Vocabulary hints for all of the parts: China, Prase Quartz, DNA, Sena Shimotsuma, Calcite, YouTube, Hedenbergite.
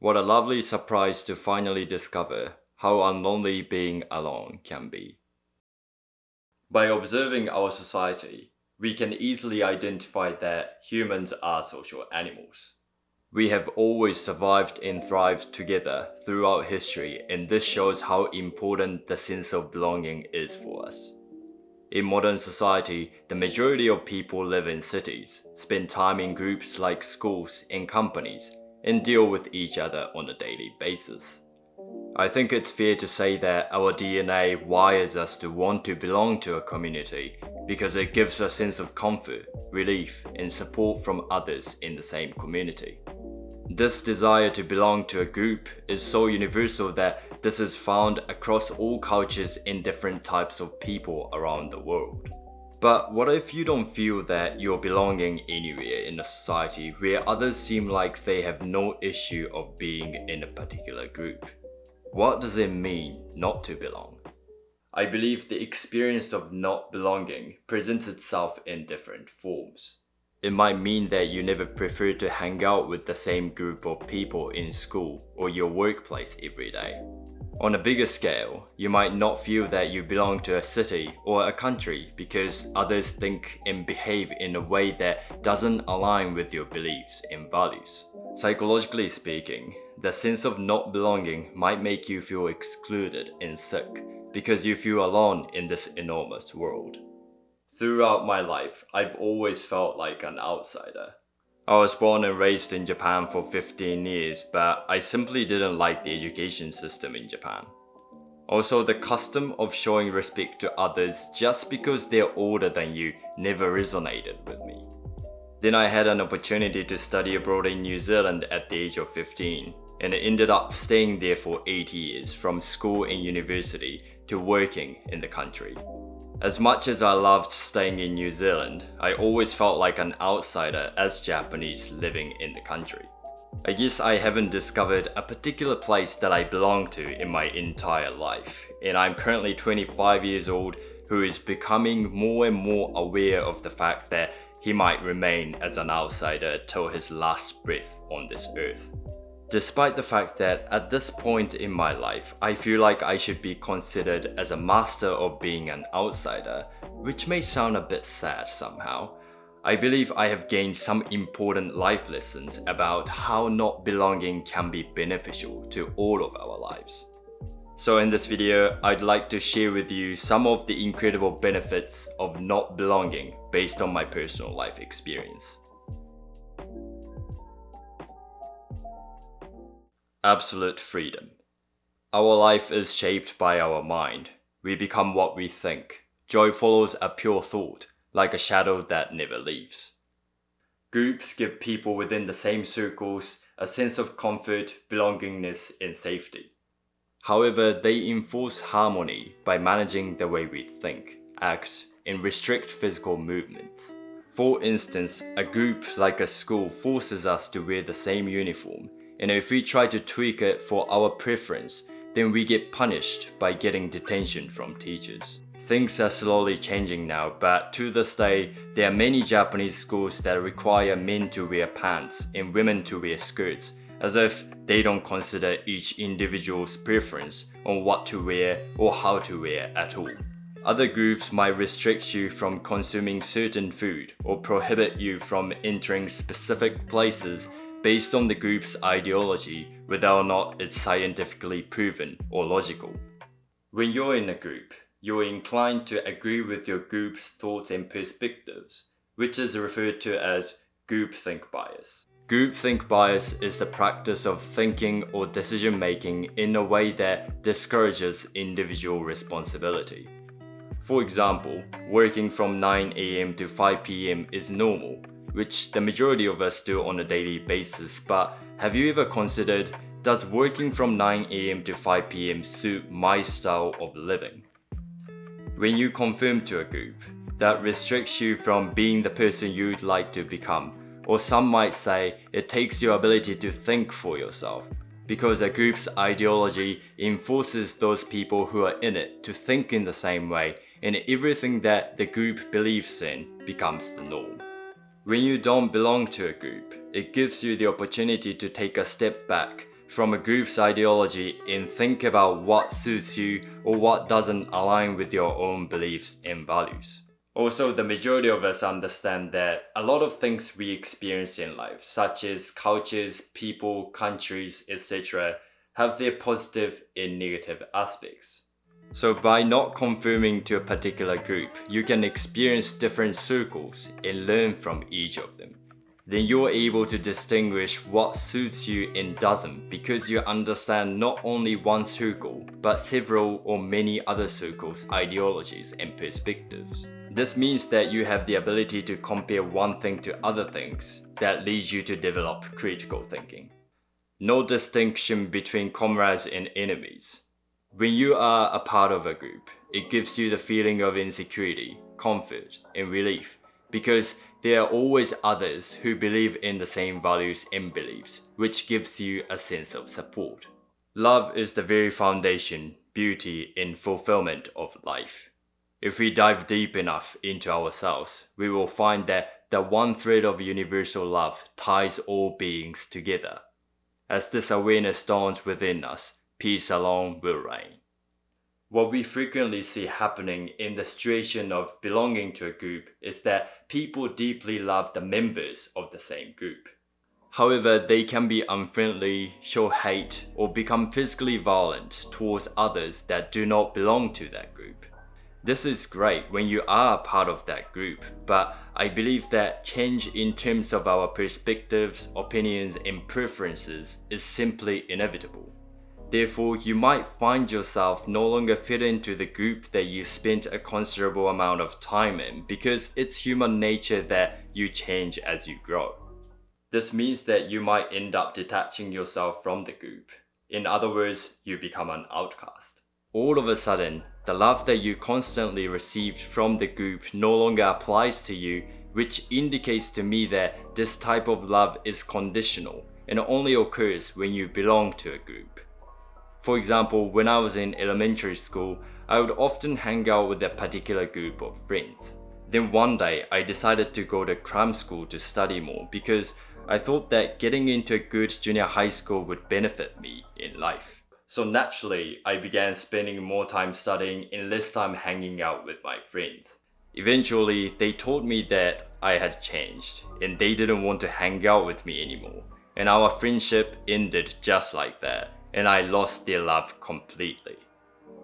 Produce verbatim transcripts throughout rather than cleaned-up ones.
What a lovely surprise to finally discover how unlonely being alone can be. By observing our society, we can easily identify that humans are social animals. We have always survived and thrived together throughout history, and this shows how important the sense of belonging is for us. In modern society, the majority of people live in cities, spend time in groups like schools and companies, and deal with each other on a daily basis. I think it's fair to say that our D N A wires us to want to belong to a community because it gives a sense of comfort, relief, and support from others in the same community. This desire to belong to a group is so universal that this is found across all cultures and different types of people around the world. But what if you don't feel that you're belonging anywhere in a society where others seem like they have no issue of being in a particular group? What does it mean not to belong? I believe the experience of not belonging presents itself in different forms. It might mean that you never prefer to hang out with the same group of people in school or your workplace every day. On a bigger scale, you might not feel that you belong to a city or a country because others think and behave in a way that doesn't align with your beliefs and values. Psychologically speaking, the sense of not belonging might make you feel excluded and sick because you feel alone in this enormous world. Throughout my life, I've always felt like an outsider. I was born and raised in Japan for fifteen years, but I simply didn't like the education system in Japan. Also, the custom of showing respect to others just because they're older than you never resonated with me. Then I had an opportunity to study abroad in New Zealand at the age of fifteen, and I ended up staying there for eight years, from school and university to working in the country. As much as I loved staying in New Zealand, I always felt like an outsider as Japanese living in the country. I guess I haven't discovered a particular place that I belong to in my entire life, and I'm currently twenty-five years old, who is becoming more and more aware of the fact that he might remain as an outsider till his last breath on this earth. Despite the fact that at this point in my life, I feel like I should be considered as a master of being an outsider, which may sound a bit sad somehow, I believe I have gained some important life lessons about how not belonging can be beneficial to all of our lives. So in this video, I'd like to share with you some of the incredible benefits of not belonging based on my personal life experience. Absolute freedom. Our life is shaped by our mind. We become what we think. Joy follows a pure thought, like a shadow that never leaves. Groups give people within the same circles a sense of comfort, belongingness, and safety. However, they enforce harmony by managing the way we think, act, and restrict physical movements. For instance, a group like a school forces us to wear the same uniform, and if we try to tweak it for our preference, then we get punished by getting detention from teachers. Things are slowly changing now, but to this day, there are many Japanese schools that require men to wear pants and women to wear skirts, as if they don't consider each individual's preference on what to wear or how to wear at all. Other groups might restrict you from consuming certain food or prohibit you from entering specific places based on the group's ideology, whether or not it's scientifically proven or logical. When you're in a group, you're inclined to agree with your group's thoughts and perspectives, which is referred to as groupthink bias. Groupthink bias is the practice of thinking or decision-making in a way that discourages individual responsibility. For example, working from nine A M to five P M is normal, which the majority of us do on a daily basis, but have you ever considered, does working from nine A M to five P M suit my style of living? When you conform to a group, that restricts you from being the person you'd like to become, or some might say it takes your ability to think for yourself, because a group's ideology enforces those people who are in it to think in the same way, and everything that the group believes in becomes the norm. When you don't belong to a group, it gives you the opportunity to take a step back from a group's ideology and think about what suits you or what doesn't align with your own beliefs and values. Also, the majority of us understand that a lot of things we experience in life, such as cultures, people, countries, et cetera, have their positive and negative aspects. So by not conforming to a particular group, you can experience different circles and learn from each of them. Then you're able to distinguish what suits you and doesn't, because you understand not only one circle, but several or many other circles, ideologies and perspectives. This means that you have the ability to compare one thing to other things that leads you to develop critical thinking. No distinction between comrades and enemies. When you are a part of a group, it gives you the feeling of insecurity, comfort and relief, because there are always others who believe in the same values and beliefs, which gives you a sense of support. Love is the very foundation, beauty and fulfillment of life. If we dive deep enough into ourselves, we will find that the one thread of universal love ties all beings together. As this awareness dawns within us, peace alone will reign. What we frequently see happening in the situation of belonging to a group is that people deeply love the members of the same group. However, they can be unfriendly, show hate, or become physically violent towards others that do not belong to that group. This is great when you are a part of that group, but I believe that change in terms of our perspectives, opinions, and preferences is simply inevitable. Therefore, you might find yourself no longer fit into the group that you spent a considerable amount of time in, because it's human nature that you change as you grow. This means that you might end up detaching yourself from the group. In other words, you become an outcast. All of a sudden, the love that you constantly received from the group no longer applies to you, which indicates to me that this type of love is conditional and only occurs when you belong to a group. For example, when I was in elementary school, I would often hang out with a particular group of friends. Then one day, I decided to go to cram school to study more, because I thought that getting into a good junior high school would benefit me in life. So naturally, I began spending more time studying and less time hanging out with my friends. Eventually, they told me that I had changed and they didn't want to hang out with me anymore. And our friendship ended just like that. And I lost their love completely.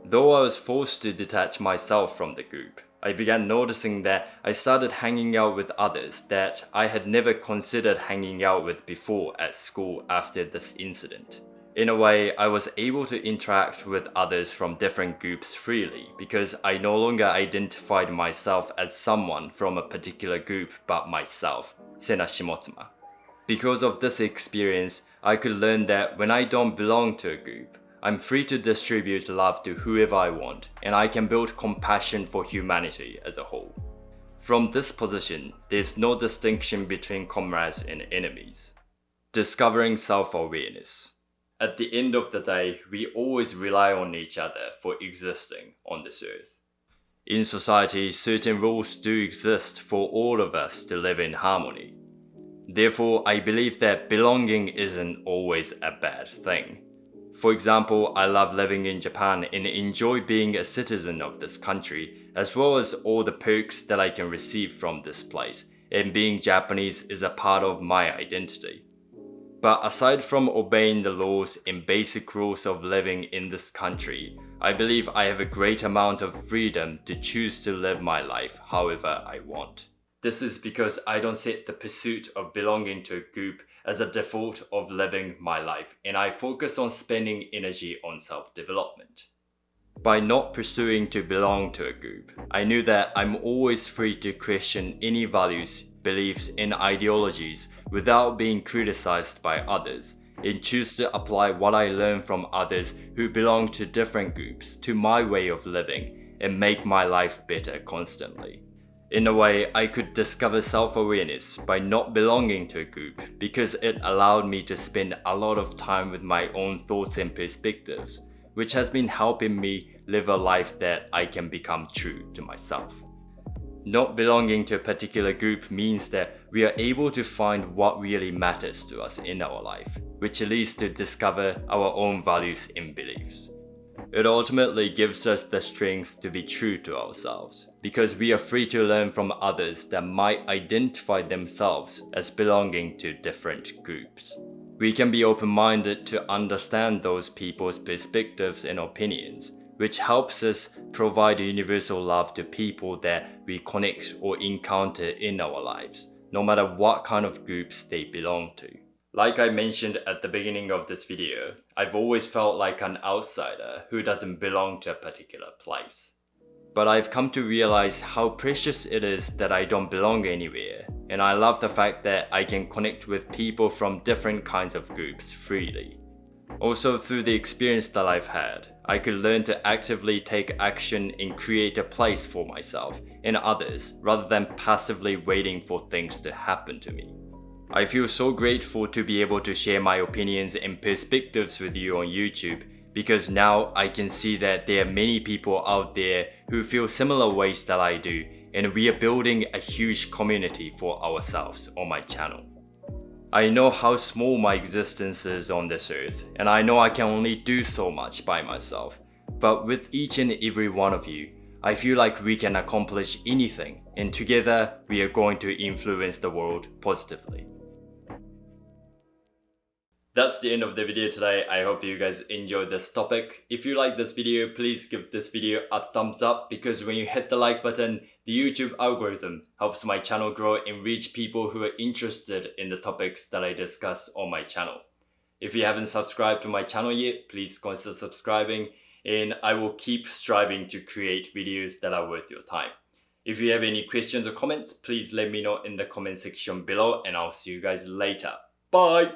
Though I was forced to detach myself from the group, I began noticing that I started hanging out with others that I had never considered hanging out with before at school after this incident. In a way, I was able to interact with others from different groups freely, because I no longer identified myself as someone from a particular group but myself, Sena Shimotsuma. Because of this experience, I could learn that when I don't belong to a group, I'm free to distribute love to whoever I want, and I can build compassion for humanity as a whole. From this position, there's no distinction between comrades and enemies. Discovering self-awareness. At the end of the day, we always rely on each other for existing on this earth. In society, certain rules do exist for all of us to live in harmony. Therefore, I believe that belonging isn't always a bad thing. For example, I love living in Japan and enjoy being a citizen of this country, as well as all the perks that I can receive from this place, and being Japanese is a part of my identity. But aside from obeying the laws and basic rules of living in this country, I believe I have a great amount of freedom to choose to live my life however I want. This is because I don't set the pursuit of belonging to a group as a default of living my life, and I focus on spending energy on self-development. By not pursuing to belong to a group, I knew that I'm always free to question any values, beliefs, and ideologies without being criticized by others, and choose to apply what I learn from others who belong to different groups to my way of living and make my life better constantly. In a way, I could discover self-awareness by not belonging to a group, because it allowed me to spend a lot of time with my own thoughts and perspectives, which has been helping me live a life that I can become true to myself. Not belonging to a particular group means that we are able to find what really matters to us in our life, which leads to discover our own values and beliefs. It ultimately gives us the strength to be true to ourselves, because we are free to learn from others that might identify themselves as belonging to different groups. We can be open-minded to understand those people's perspectives and opinions, which helps us provide universal love to people that we connect or encounter in our lives, no matter what kind of groups they belong to. Like I mentioned at the beginning of this video, I've always felt like an outsider who doesn't belong to a particular place. But I've come to realize how precious it is that I don't belong anywhere, and I love the fact that I can connect with people from different kinds of groups freely. Also, through the experience that I've had, I could learn to actively take action and create a place for myself and others rather than passively waiting for things to happen to me. I feel so grateful to be able to share my opinions and perspectives with you on YouTube, because now I can see that there are many people out there who feel similar ways that I do, and we are building a huge community for ourselves on my channel. I know how small my existence is on this earth, and I know I can only do so much by myself. But with each and every one of you, I feel like we can accomplish anything, and together we are going to influence the world positively. That's the end of the video today. I hope you guys enjoyed this topic. If you like this video, please give this video a thumbs up, because when you hit the like button, the YouTube algorithm helps my channel grow and reach people who are interested in the topics that I discuss on my channel. If you haven't subscribed to my channel yet, please consider subscribing, and I will keep striving to create videos that are worth your time. If you have any questions or comments, please let me know in the comment section below, and I'll see you guys later. Bye!